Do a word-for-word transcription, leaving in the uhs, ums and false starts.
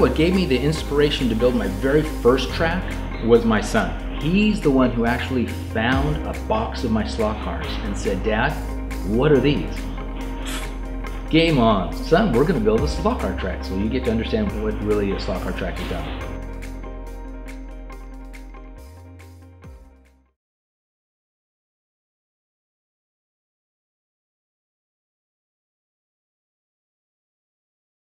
what gave me the inspiration to build my very first track was my son. He's the one who actually found a box of my slot cars and said, "Dad, what are these?" Game on. "Son, we're going to build a slot car track." So you get to understand what really a slot car track is about.